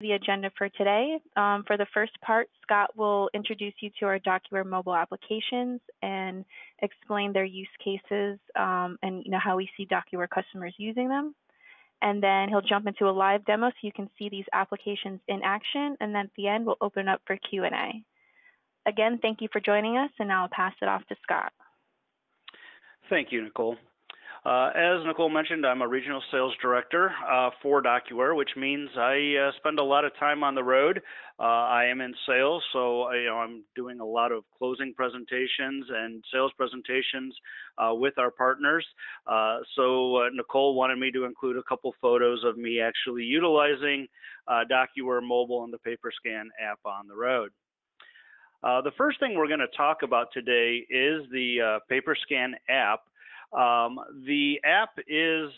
The agenda for today. For the first part, Scott will introduce you to our DocuWare mobile applications and explain their use cases and how we see DocuWare customers using them. And then he'll jump into a live demo so you can see these applications in action. And then at the end, we'll open up for Q&A. Again, thank you for joining us, and I'll pass it off to Scott. Thank you, Nicole. As Nicole mentioned, I'm a regional sales director for DocuWare, which means I spend a lot of time on the road. I am in sales, so I'm doing a lot of closing presentations and sales presentations with our partners. So Nicole wanted me to include a couple photos of me actually utilizing DocuWare mobile and the PaperScan app on the road. The first thing we're going to talk about today is the PaperScan app. The app is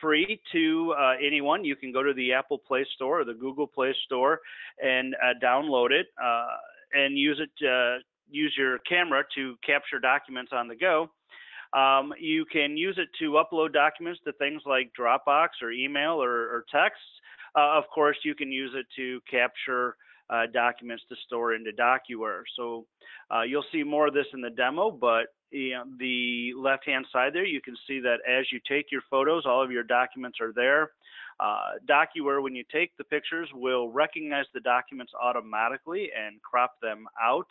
free to anyone. You can go to the Apple Play Store or the Google Play Store and download it and use it. Use your camera to capture documents on the go. You can use it to upload documents to things like Dropbox or email or text. Of course, you can use it to capture documents to store into DocuWare. So you'll see more of this in the demo, but the left-hand side there, you can see that as you take your photos, all of your documents are there. DocuWare, when you take the pictures, will recognize the documents automatically and crop them out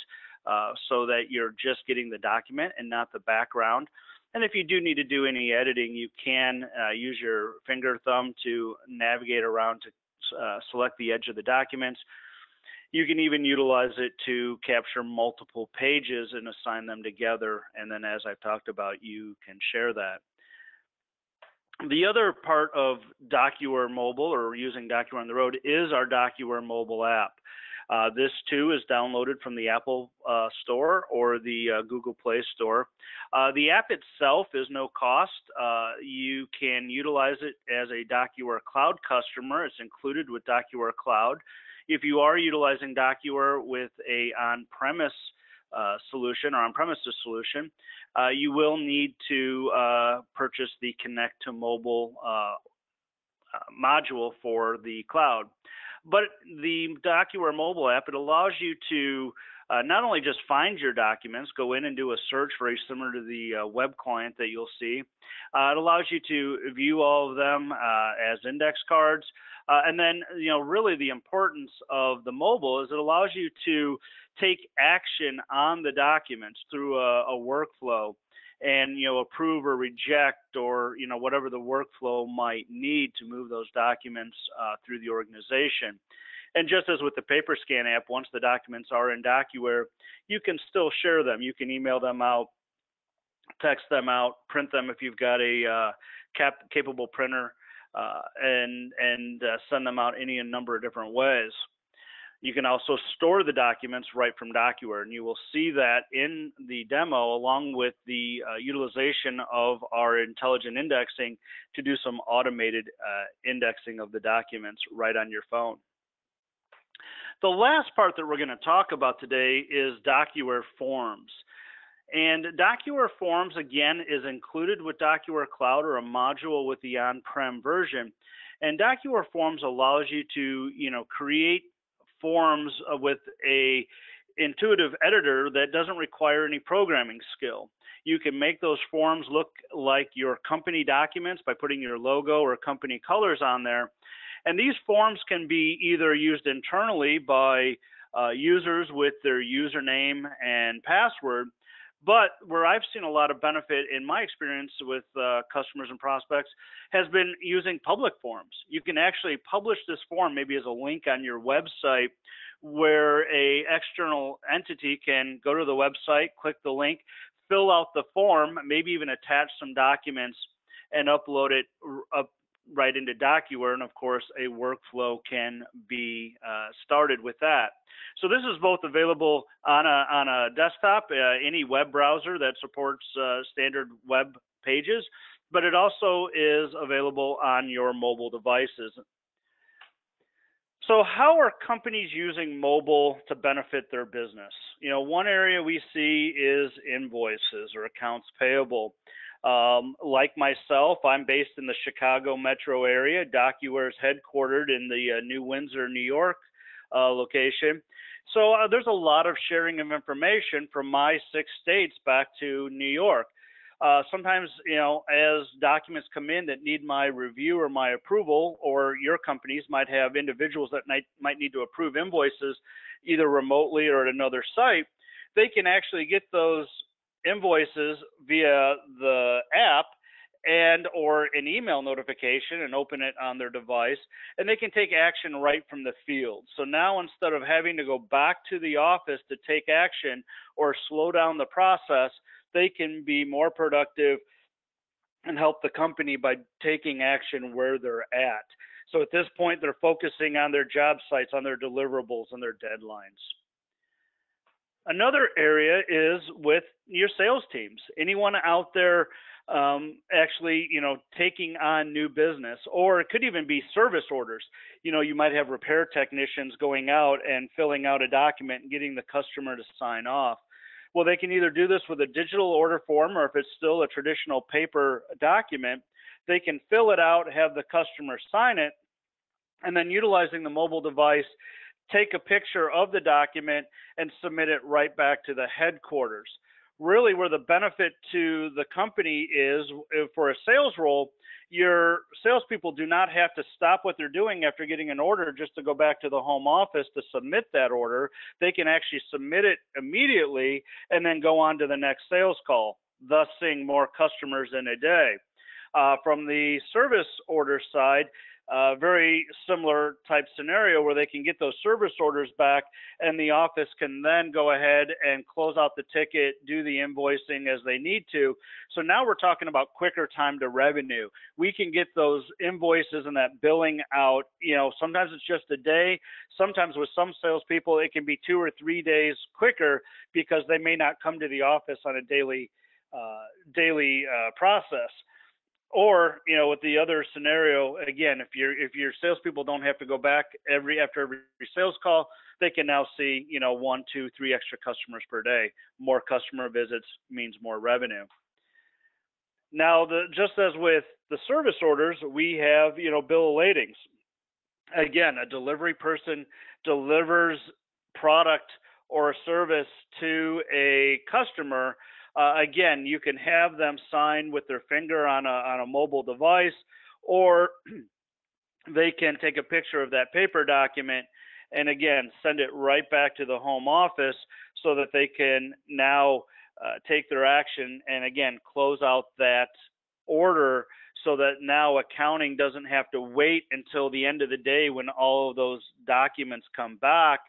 so that you're just getting the document and not the background. And if you do need to do any editing, you can use your finger thumb to navigate around to select the edge of the documents. You can even utilize it to capture multiple pages and assign them together. And then, as I've talked about, you can share that. The other part of DocuWare Mobile, or using DocuWare on the road, is our DocuWare Mobile app. This too is downloaded from the Apple Store or the Google Play Store. The app itself is no cost. You can utilize it as a DocuWare Cloud customer. It's included with DocuWare Cloud. If you are utilizing DocuWare with a on-premise solution or on-premises solution, you will need to purchase the Connect to Mobile module for the cloud. But the DocuWare mobile app, it allows you to not only just find your documents, go in and do a search very similar to the web client that you'll see. It allows you to view all of them as index cards. And then, really the importance of the mobile is it allows you to take action on the documents through a workflow and, approve or reject or, whatever the workflow might need to move those documents through the organization. And just as with the PaperScan app, once the documents are in DocuWare, you can still share them. You can email them out, text them out, print them if you've got a capable printer, and send them out any number of different ways. You can also store the documents right from DocuWare, and you will see that in the demo, along with the utilization of our intelligent indexing to do some automated indexing of the documents right on your phone. The last part that we're going to talk about today is DocuWare Forms. And DocuWare Forms, again, is included with DocuWare Cloud or a module with the on-prem version. And DocuWare Forms allows you to, create forms with a intuitive editor that doesn't require any programming skill. You can make those forms look like your company documents by putting your logo or company colors on there. And these forms can be either used internally by users with their username and password, but where I've seen a lot of benefit in my experience with customers and prospects has been using public forms. You can actually publish this form maybe as a link on your website where an external entity can go to the website, click the link, fill out the form, maybe even attach some documents and upload it up right into DocuWare, and of course a workflow can be started with that. So this is both available on a desktop, any web browser that supports standard web pages, but it also is available on your mobile devices. So how are companies using mobile to benefit their business? One area we see is invoices or accounts payable. Like myself, I'm based in the Chicago metro area. DocuWare is headquartered in the New Windsor, New York location. So there's a lot of sharing of information from my 6 states back to New York. Sometimes, you know, as documents come in that need my review or my approval, or your companies might have individuals that might need to approve invoices either remotely or at another site, they can actually get those invoices via the app and or an email notification and open it on their device, and they can take action right from the field. So now instead of having to go back to the office to take action or slow down the process, they can be more productive and help the company by taking action where they're at. So at this point, they're focusing on their job sites, on their deliverables and their deadlines. Another area is with your sales teams. Anyone out there actually, you know, taking on new business, or it could even be service orders. You know, you might have repair technicians going out and filling out a document and getting the customer to sign off. Well, they can either do this with a digital order form, or if it's still a traditional paper document, they can fill it out, have the customer sign it, and then utilizing the mobile device, take a picture of the document and submit it right back to the headquarters. Really, where the benefit to the company is for a sales role, your salespeople do not have to stop what they're doing after getting an order just to go back to the home office to submit that order. They can actually submit it immediately and then go on to the next sales call, thus seeing more customers in a day. From the service order side, very similar type scenario where they can get those service orders back and the office can then go ahead and close out the ticket, do the invoicing as they need to. So now we're talking about quicker time to revenue. We can get those invoices and that billing out, you know, sometimes it's just a day. Sometimes with some salespeople, it can be 2 or 3 days quicker because they may not come to the office on a daily process. Or, you know, with the other scenario, again, if your salespeople don't have to go back after every sales call, they can now see, you know, 1, 2, 3 extra customers per day. More customer visits means more revenue. Now, just as with the service orders, we have, you know, bill of ladings. Again, a delivery person delivers product or a service to a customer. Again, you can have them sign with their finger on a mobile device, or they can take a picture of that paper document and again, send it right back to the home office so that they can now take their action and again, close out that order so that now accounting doesn't have to wait until the end of the day when all of those documents come back.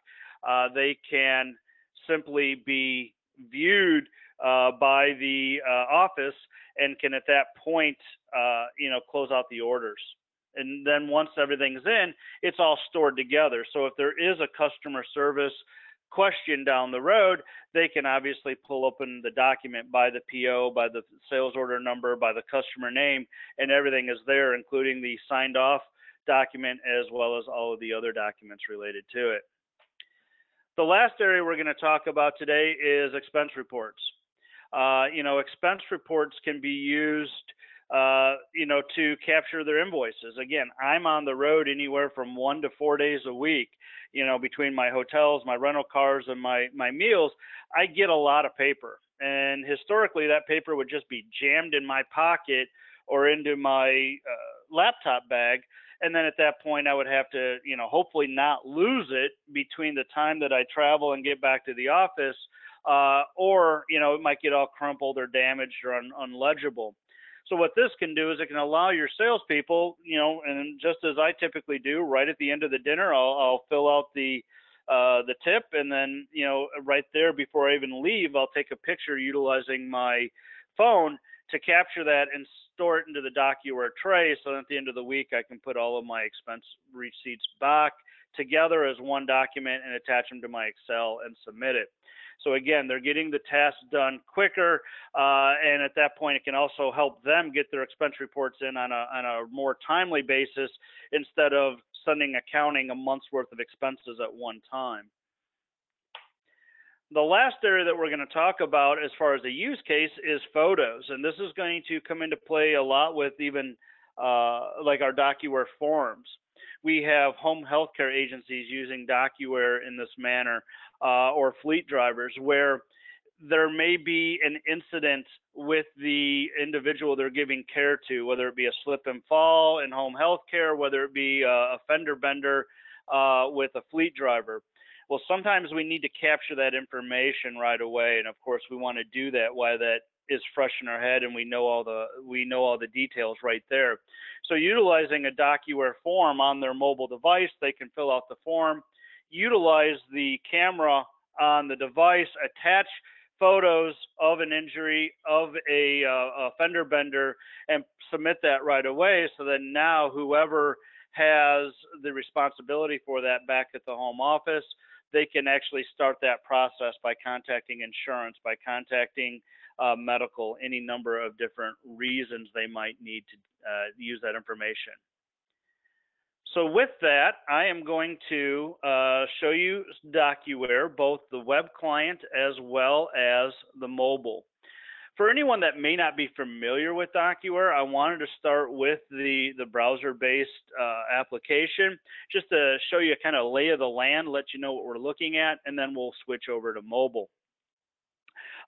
They can simply be viewed by the office and can at that point, you know, close out the orders. And then once everything's in, it's all stored together. So if there is a customer service question down the road, they can obviously pull open the document by the PO, by the sales order number, by the customer name, and everything is there, including the signed off document as well as all of the other documents related to it. The last area we're going to talk about today is expense reports. You know, expense reports can be used, you know, to capture their invoices. Again, I'm on the road anywhere from 1 to 4 days a week, you know, between my hotels, my rental cars, and my meals. I get a lot of paper. And historically, that paper would just be jammed in my pocket or into my laptop bag. And then at that point, I would have to, you know, hopefully not lose it between the time that I travel and get back to the office. Or, you know, it might get all crumpled or damaged or unlegible. So what this can do is it can allow your salespeople, you know, and just as I typically do, right at the end of the dinner, I'll fill out the tip, and then, you know, right there before I even leave, I'll take a picture utilizing my phone to capture that and store it into the DocuWare tray, so that at the end of the week, I can put all of my expense receipts back together as one document and attach them to my Excel and submit it. So again, they're getting the task done quicker, and at that point, it can also help them get their expense reports in on a more timely basis instead of sending accounting a month's worth of expenses at one time. The last area that we're going to talk about as far as a use case is photos, and this is going to come into play a lot with even like our DocuWare forms. We have home healthcare agencies using DocuWare in this manner, or fleet drivers, where there may be an incident with the individual they're giving care to, whether it be a slip and fall in home healthcare, whether it be a fender bender with a fleet driver. Well, sometimes we need to capture that information right away, and of course we want to do that while that is fresh in our head and we know all the details right there. So utilizing a DocuWare form on their mobile device, they can fill out the form, utilize the camera on the device, attach photos of an injury, of a fender bender, and submit that right away, so that now whoever has the responsibility for that back at the home office, they can actually start that process by contacting insurance, by contacting medical, any number of different reasons they might need to use that information. So with that, I am going to show you DocuWare, both the web client as well as the mobile. For anyone that may not be familiar with DocuWare, I wanted to start with the browser-based application, just to show you kind of lay of the land, let you know what we're looking at, and then we'll switch over to mobile.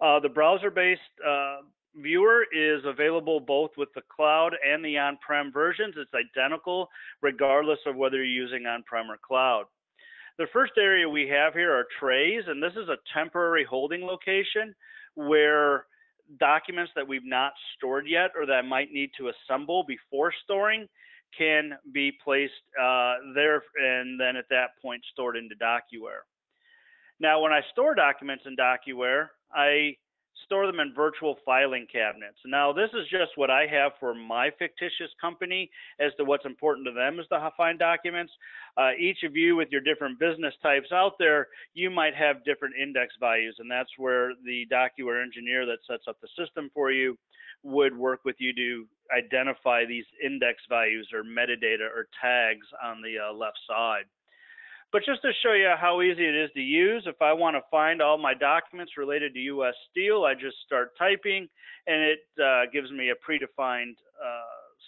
The browser-based viewer is available both with the cloud and the on-prem versions. It's identical regardless of whether you're using on-prem or cloud. The first area we have here are trays, and this is a temporary holding location where documents that we've not stored yet or that might need to assemble before storing can be placed there, and then at that point stored into DocuWare. Now, when I store documents in DocuWare, I store them in virtual filing cabinets. Now, this is just what I have for my fictitious company as to what's important to them is to find documents. Each of you with your different business types out there, you might have different index values, and that's where the DocuWare engineer that sets up the system for you would work with you to identify these index values or metadata or tags on the left side. But just to show you how easy it is to use, if I want to find all my documents related to US Steel, I just start typing, and it gives me a predefined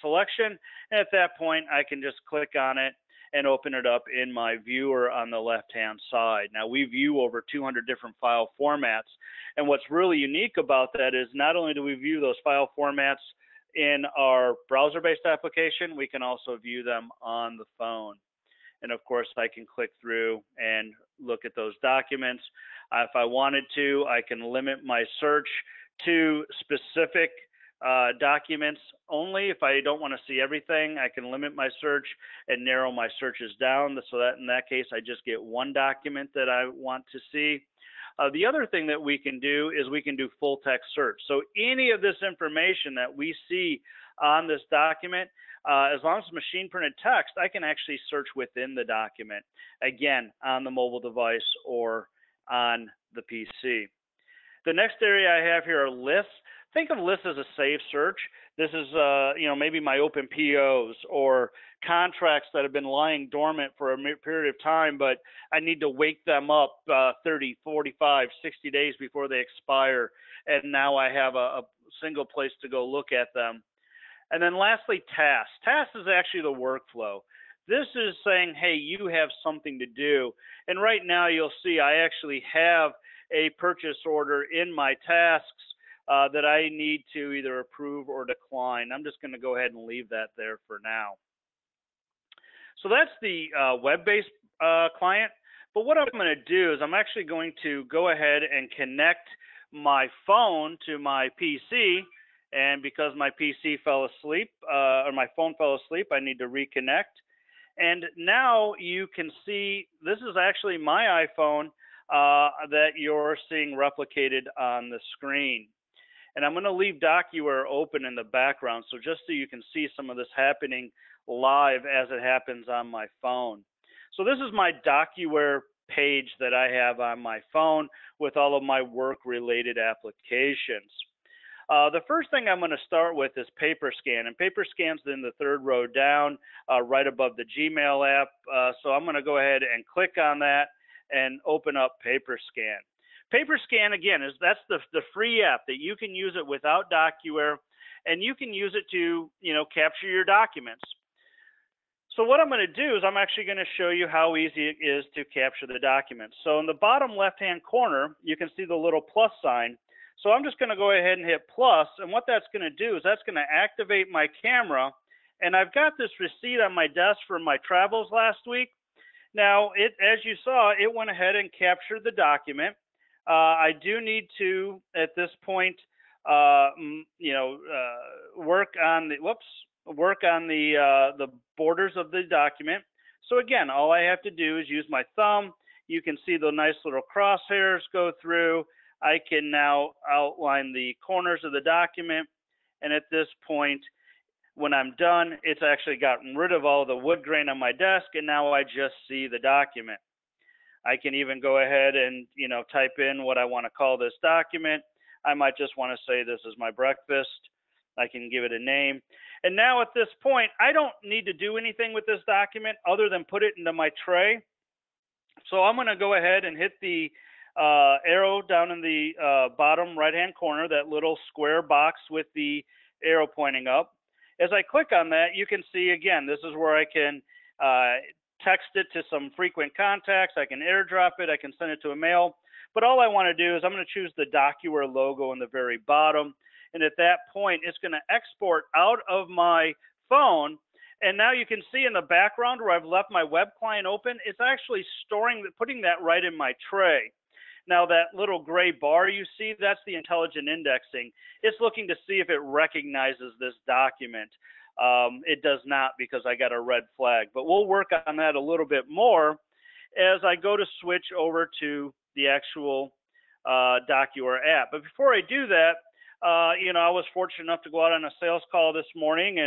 selection. And at that point, I can just click on it and open it up in my viewer on the left-hand side. Now, we view over 200 different file formats. And what's really unique about that is not only do we view those file formats in our browser-based application, we can also view them on the phone. And of course, I can click through and look at those documents. If I wanted to, I can limit my search to specific documents only. If I don't want to see everything, I can limit my search and narrow my searches down. So that in that case, I just get one document that I want to see. The other thing that we can do is we can do full text search. So any of this information that we see on this document, as long as it's machine printed text, I can actually search within the document, again, on the mobile device or on the PC. The next area I have here are lists. Think of lists as a saved search. This is, you know, maybe my open POs or contracts that have been lying dormant for a period of time, but I need to wake them up 30, 45, 60 days before they expire, and now I have a single place to go look at them. And then lastly, tasks. Tasks is actually the workflow. This is saying, hey, you have something to do. And right now you'll see I actually have a purchase order in my tasks that I need to either approve or decline. I'm just going to go ahead and leave that there for now. So that's the web-based client. But what I'm going to do is I'm actually going to go ahead and connect my phone to my PC. And because my PC fell asleep, or my phone fell asleep, I need to reconnect. And now you can see this is actually my iPhone that you're seeing replicated on the screen. And I'm going to leave DocuWare open in the background, so just so you can see some of this happening live as it happens on my phone. So this is my DocuWare page that I have on my phone with all of my work-related applications. The first thing I'm going to start with is PaperScan, and PaperScan's in the third row down, right above the Gmail app. So I'm going to go ahead and click on that and open up PaperScan. PaperScan, again, that's the free app that you can use it without DocuWare, and you can use it to, you know, capture your documents. So what I'm going to do is I'm actually going to show you how easy it is to capture the documents. So in the bottom left-hand corner, you can see the little plus sign. So I'm just going to go ahead and hit plus, and what that's going to do is that's going to activate my camera, and I've got this receipt on my desk from my travels last week. Now, as you saw, it went ahead and captured the document. I do need to, at this point, work on the borders of the document. So again, all I have to do is use my thumb. You can see the nice little crosshairs go through. I can now outline the corners of the document. And at this point, when I'm done, it's actually gotten rid of all the wood grain on my desk, and now I just see the document. I can even go ahead and, you know, type in what I want to call this document. I might just want to say this is my breakfast. I can give it a name. And now at this point, I don't need to do anything with this document other than put it into my tray. So I'm going to go ahead and hit the arrow down in the bottom right-hand corner, that little square box with the arrow pointing up. As I click on that, you can see, again, this is where I can text it to some frequent contacts. I can airdrop it. I can send it to a mail. But all I want to do is I'm going to choose the DocuWare logo in the very bottom. And at that point, it's going to export out of my phone. And now you can see in the background where I've left my web client open, it's actually storing, putting that right in my tray. Now that little gray bar you see, that's the intelligent indexing. It's looking to see if it recognizes this document. It does not, because I got a red flag, but we'll work on that a little bit more as I go to switch over to the actual DocuWare app. But before I do that, you know, I was fortunate enough to go out on a sales call this morning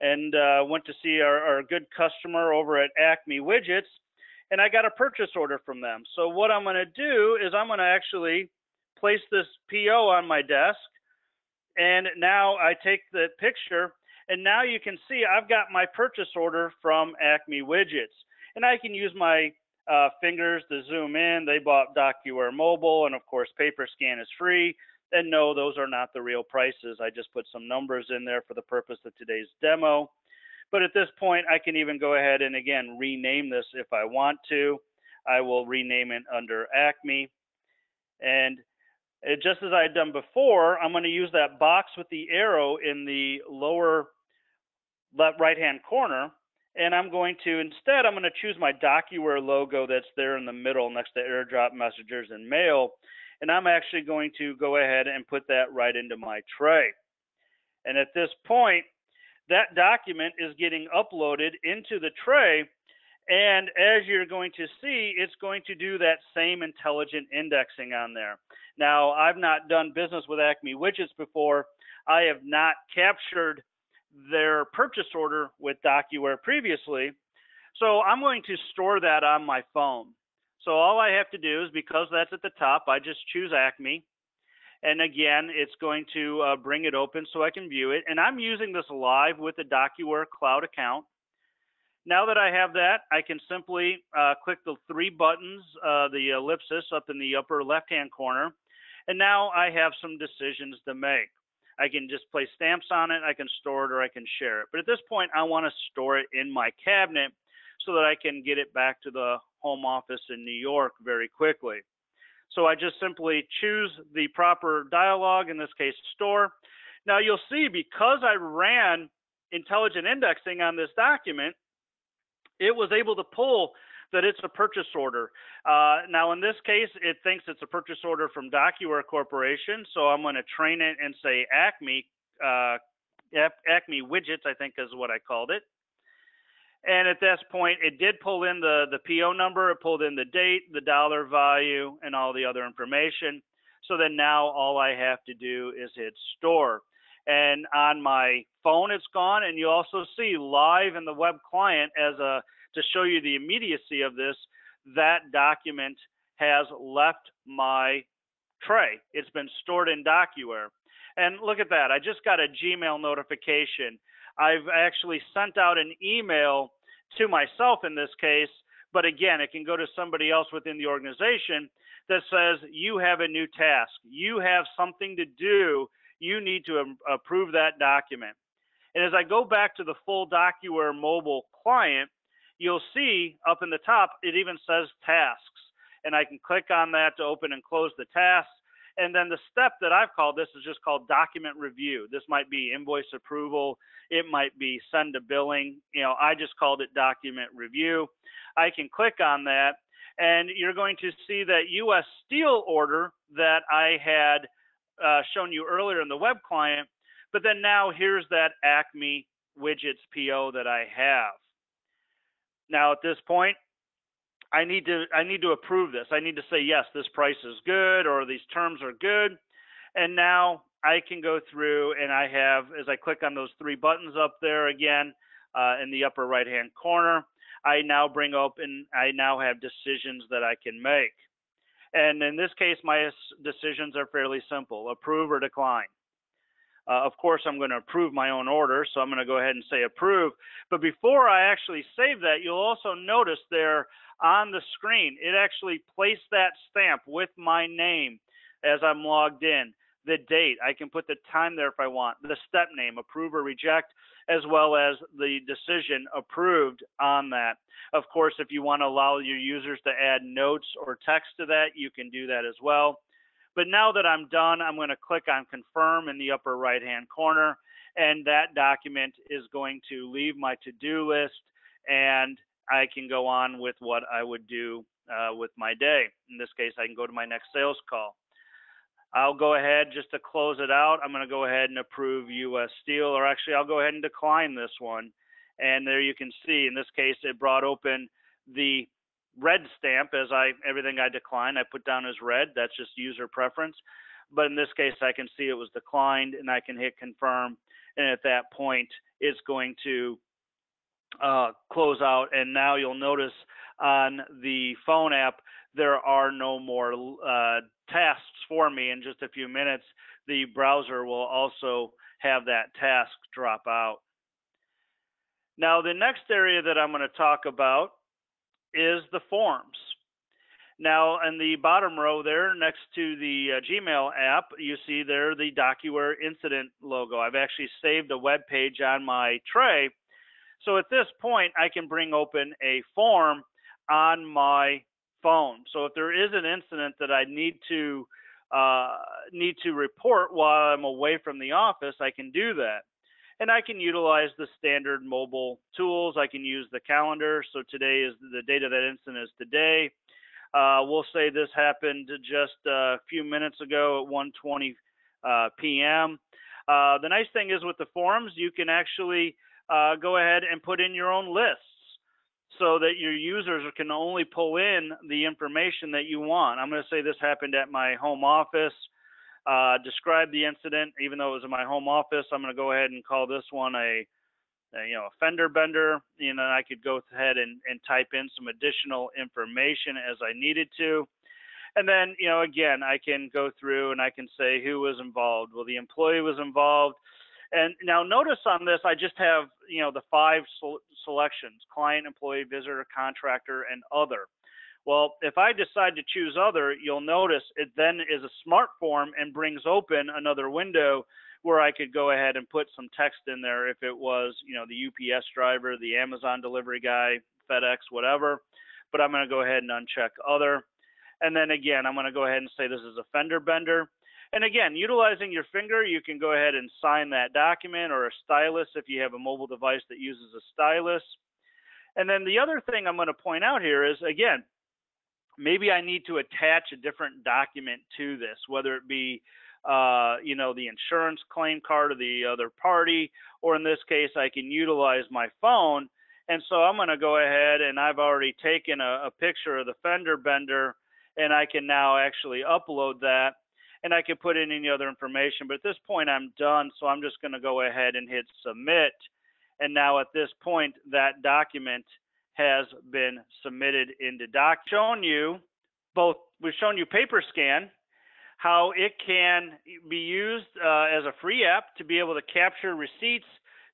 and went to see our good customer over at Acme Widgets, and I got a purchase order from them. So what I'm going to do is I'm going to actually place this PO on my desk, and now I take the picture, and now you can see I've got my purchase order from Acme Widgets, and I can use my fingers to zoom in. They bought DocuWare Mobile, and of course PaperScan is free. And no, those are not the real prices. I just put some numbers in there for the purpose of today's demo. But at this point, I can even go ahead and, again, rename this if I want to. I will rename it under Acme. And just as I had done before, I'm going to use that box with the arrow in the lower right-hand corner. And I'm going to, instead, I'm going to choose my DocuWare logo that's there in the middle next to AirDrop, Messengers, and Mail. And I'm actually going to go ahead and put that right into my tray. And at this point, that document is getting uploaded into the tray. And as you're going to see, it's going to do that same intelligent indexing on there. Now, I've not done business with Acme Widgets before. I have not captured their purchase order with DocuWare previously. So I'm going to store that on my phone. So all I have to do is, because that's at the top, I just choose Acme. And again, it's going to bring it open so I can view it. And I'm using this live with the DocuWare Cloud account. Now that I have that, I can simply click the three buttons, the ellipsis up in the upper left-hand corner. And now I have some decisions to make. I can just place stamps on it, I can store it, or I can share it. But at this point, I want to store it in my cabinet so that I can get it back to the home office in New York very quickly. So I just simply choose the proper dialog, in this case, store. Now you'll see, because I ran intelligent indexing on this document, it was able to pull that it's a purchase order. Now in this case, it thinks it's a purchase order from DocuWare Corporation. So I'm going to train it and say Acme Widgets, I think is what I called it. And at this point, it did pull in the PO number, it pulled in the date, the dollar value, and all the other information. So then now all I have to do is hit store. And on my phone, it's gone. And you also see live in the web client, to show you the immediacy of this, that document has left my tray. It's been stored in DocuWare. And look at that, I just got a Gmail notification. I've actually sent out an email to myself in this case But again, it can go to somebody else within the organization that says, you have a new task, you have something to do, you need to approve that document. And as I go back to the full DocuWare mobile client, you'll see up in the top, it even says tasks. And I can click on that to open and close the tasks. And then the step that I've called, this is just called document review. This might be invoice approval. It might be send to billing. You know, I just called it document review. I can click on that, and you're going to see that US Steel order that I had shown you earlier in the web client. But then now here's that Acme Widgets PO that I have. Now at this point, I need to approve this. I need to say, yes, this price is good, or these terms are good. And now I can go through, and I have, as I click on those three buttons up there again, in the upper right-hand corner, I now bring open, I now have decisions that I can make. And in this case, my decisions are fairly simple, approve or decline. Of course, I'm going to approve my own order, so I'm going to go ahead and say approve. But before I actually save that, you'll also notice there on the screen, it actually placed that stamp with my name as I'm logged in, the date. I can put the time there if I want, the step name, approve or reject, as well as the decision approved on that. Of course, if you want to allow your users to add notes or text to that, you can do that as well. But now that I'm done, I'm going to click on confirm in the upper right hand corner, and that document is going to leave my to-do list, and I can go on with what I would do with my day. In this case, I can go to my next sales call. I'll go ahead, just to close it out, I'm going to go ahead and approve US Steel, or actually I'll go ahead and decline this one. And there you can see, in this case, it brought open the red stamp as everything I decline, I put down as red. That's just user preference. But in this case, I can see it was declined, and I can hit confirm. And at that point, it's going to close out. And now you'll notice on the phone app, there are no more tasks for me. In just a few minutes, the browser will also have that task drop out. Now, the next area that I'm going to talk about is the forms. Now in the bottom row there next to the Gmail app, you see there the DocuWare incident logo. I've actually saved a web page on my tray. So at this point, I can bring open a form on my phone. So if there is an incident that I need to report while I'm away from the office, I can do that. And I can utilize the standard mobile tools. I can use the calendar. So today is the date of that incident is today. We'll say this happened just a few minutes ago at 1:20 p.m. The nice thing is with the forms, you can actually go ahead and put in your own lists so that your users can only pull in the information that you want. I'm going to say this happened at my home office. Describe the incident, even though it was in my home office. I'm going to go ahead and call this one a fender bender. You know, I could go ahead and type in some additional information as I needed to. And then, you know, again, I can go through and I can say who was involved. Well, the employee was involved. And now notice on this, I just have, you know, the five selections: client, employee, visitor, contractor, and other. Well, if I decide to choose other, you'll notice it then is a smart form and brings open another window where I could go ahead and put some text in there if it was, you know, the UPS driver, the Amazon delivery guy, FedEx, whatever. But I'm going to go ahead and uncheck other. And then again, I'm going to go ahead and say this is a fender bender. And again, utilizing your finger, you can go ahead and sign that document, or a stylus if you have a mobile device that uses a stylus. And then the other thing I'm going to point out here is, again, maybe I need to attach a different document to this, whether it be, you know, the insurance claim card of the other party, or in this case, I can utilize my phone. And so I'm going to go ahead, and I've already taken a picture of the fender bender, and I can now actually upload that, and I can put in any other information. But at this point, I'm done, so I'm just going to go ahead and hit submit. And now at this point, that document has been submitted into Doc. We've shown you PaperScan, how it can be used as a free app to be able to capture receipts,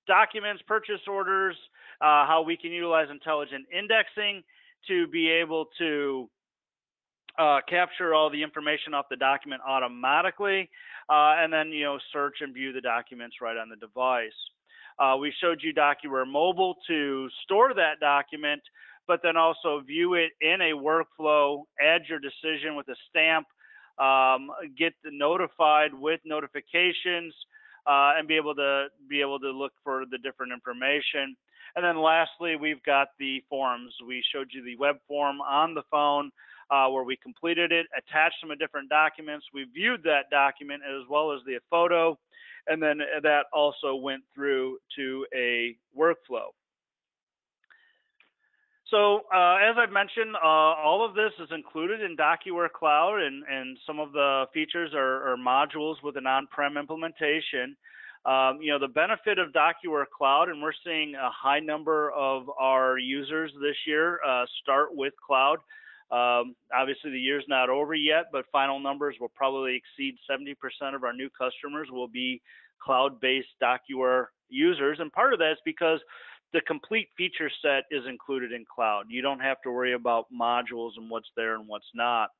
documents, purchase orders, how we can utilize intelligent indexing to be able to capture all the information off the document automatically, and then, you know, search and view the documents right on the device. We showed you DocuWare Mobile to store that document, but then also view it in a workflow, add your decision with a stamp, get notified with notifications, and be able to look for the different information. And then lastly, we've got the forms. We showed you the web form on the phone where we completed it, attached some different documents. We viewed that document as well as the photo, and then that also went through to a workflow. So as I've mentioned, all of this is included in DocuWare Cloud, and some of the features are modules with an on-prem implementation. You know, the benefit of DocuWare Cloud, and we're seeing a high number of our users this year start with cloud. Obviously, the year's not over yet, but final numbers will probably exceed 70% of our new customers will be cloud-based DocuWare users. And part of that is because the complete feature set is included in cloud. You don't have to worry about modules and what's there and what's not.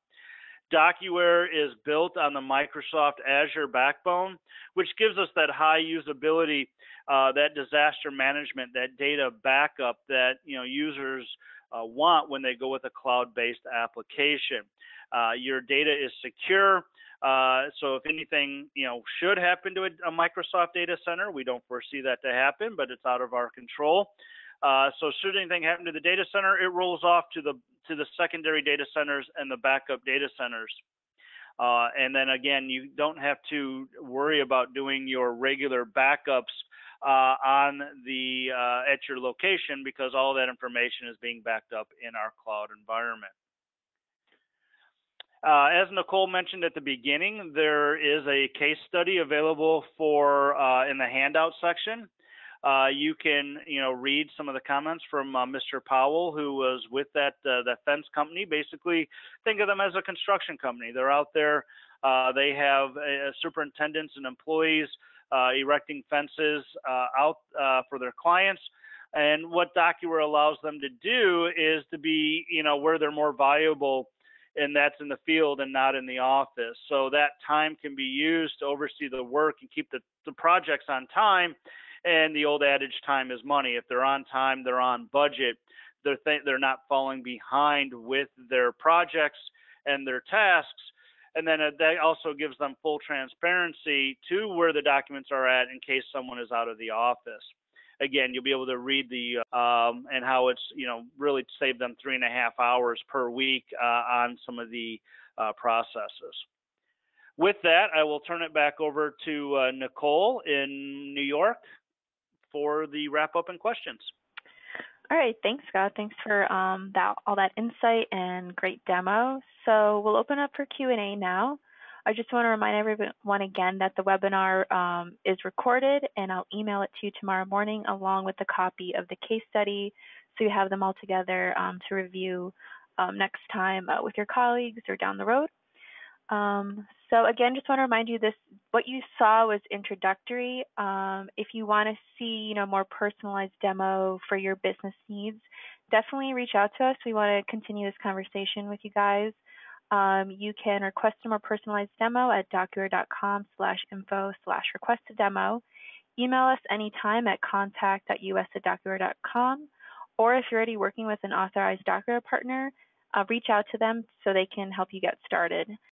DocuWare is built on the Microsoft Azure backbone, which gives us that high usability, that disaster management, that data backup that, you know, users want when they go with a cloud-based application. Your data is secure, so if anything, you know, should happen to a Microsoft data center, we don't foresee that to happen, but it's out of our control. So should anything happen to the data center, it rolls off to the secondary data centers and the backup data centers. And then again, you don't have to worry about doing your regular backups on the at your location, because all that information is being backed up in our cloud environment. As Nicole mentioned at the beginning, there is a case study available for in the handout section. You can, you know, read some of the comments from Mr. Powell, who was with that fence company. Basically, think of them as a construction company. They're out there. They have superintendents and employees erecting fences out for their clients. And what DocuWare allows them to do is to be, you know, where they're more valuable, and that's in the field and not in the office. So that time can be used to oversee the work and keep the projects on time. And the old adage, time is money. If they're on time, they're on budget, they're not falling behind with their projects and their tasks. And then that also gives them full transparency to where the documents are at in case someone is out of the office. Again, you'll be able to read the and how it's, you know, really saved them 3.5 hours per week on some of the processes. With that, I will turn it back over to Nicole in New York for the wrap up and questions. All right, thanks, Scott. Thanks for all that insight and great demo. So we'll open up for Q&A now. I just want to remind everyone again that the webinar is recorded, and I'll email it to you tomorrow morning along with a copy of the case study, so you have them all together to review next time with your colleagues or down the road. So again, just want to remind you, what you saw was introductory. If you want to see, you know, more personalized demo for your business needs, definitely reach out to us. We want to continue this conversation with you guys. You can request a more personalized demo at DocuWare.com/info/request-a-demo. Email us anytime at contact@us@DocuWare.com, or if you're already working with an authorized DocuWare partner, reach out to them so they can help you get started.